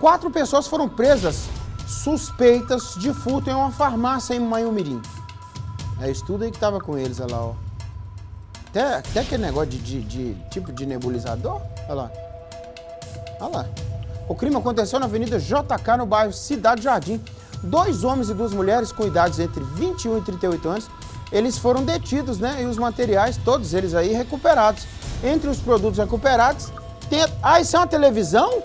4 pessoas foram presas suspeitas de furto em uma farmácia em Manhumirim. É isso tudo aí que tava com eles, olha lá, ó. Até aquele negócio tipo de nebulizador, olha lá. Olha lá. O crime aconteceu na Avenida JK, no bairro Cidade do Jardim. 2 homens e 2 mulheres com idades entre 21 e 38 anos, eles foram detidos, né? E os materiais, todos eles aí, recuperados. Entre os produtos recuperados, tem... Ah, isso é uma televisão?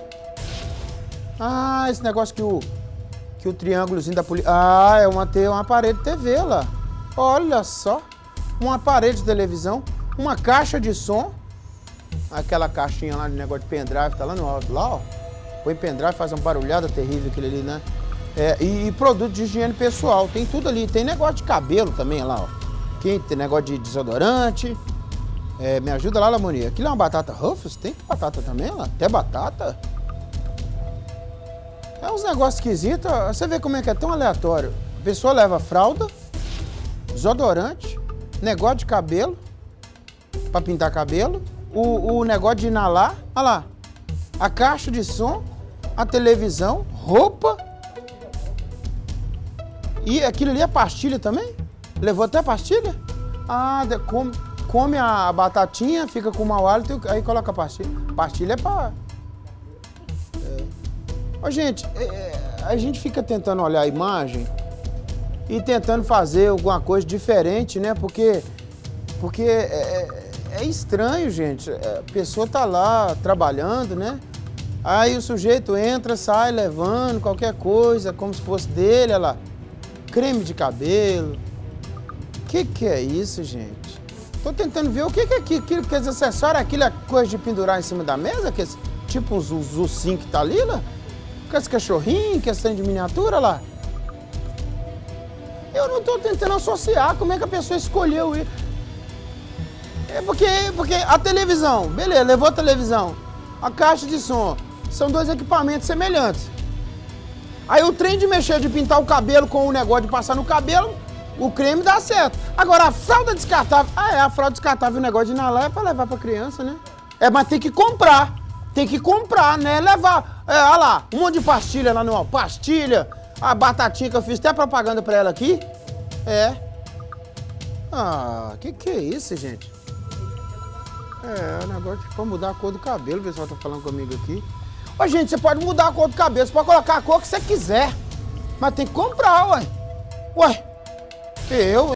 Ah, esse negócio que o triângulozinho da polícia... Ah, é um aparelho de TV lá. Olha só. Um aparelho de televisão, uma caixa de som. Aquela caixinha lá de negócio de pendrive, tá lá no alto, lá, ó. Põe pendrive, faz uma barulhada terrível aquilo ali, né? É, e produto de higiene pessoal, tem tudo ali. Tem negócio de cabelo também lá, ó. Tem negócio de desodorante. É, me ajuda lá, Lamonia. Aquilo é uma batata Ruffles? Tem batata também lá? Até batata? É uns negócios esquisitos. Você vê como é que é tão aleatório. A pessoa leva fralda, desodorante, negócio de cabelo, pra pintar cabelo, o negócio de inalar, olha lá, a caixa de som, a televisão, roupa. E aquilo ali é pastilha também? Levou até pastilha? Ah, come a batatinha, fica com mau hálito, aí coloca a pastilha. Pastilha é pra... É. Ó, gente, a gente fica tentando olhar a imagem e tentando fazer alguma coisa diferente, né? Porque é estranho, gente. A pessoa tá lá trabalhando, né? Aí o sujeito entra, sai levando qualquer coisa, como se fosse dele, olha lá. Creme de cabelo. Que é isso, gente? Tô tentando ver o que é aquilo, que esse acessório, aquilo é coisa de pendurar em cima da mesa, que é tipo os ursinhos que tá ali, lá? Com esse cachorrinho, que é stand de miniatura, lá? Eu não tô tentando associar como é que a pessoa escolheu isso. É porque a televisão, beleza, levou a televisão, a caixa de som, são 2 equipamentos semelhantes. Aí o trem de mexer, de pintar o cabelo com o negócio de passar no cabelo, o creme dá certo. Agora, a fralda descartável... Ah, é, a fralda descartável, o negócio de inalar é pra levar pra criança, né? É, mas tem que comprar. Tem que comprar, né? Levar... É, olha lá, um monte de pastilha lá no... Pastilha, a batatinha que eu fiz até propaganda pra ela aqui. É. Ah, que é isso, gente? É, o negócio de mudar a cor do cabelo, o pessoal tá falando comigo aqui. Ó, gente, você pode mudar a cor do cabelo, você pode colocar a cor que você quiser. Mas tem que comprar, ué. Ué, eu...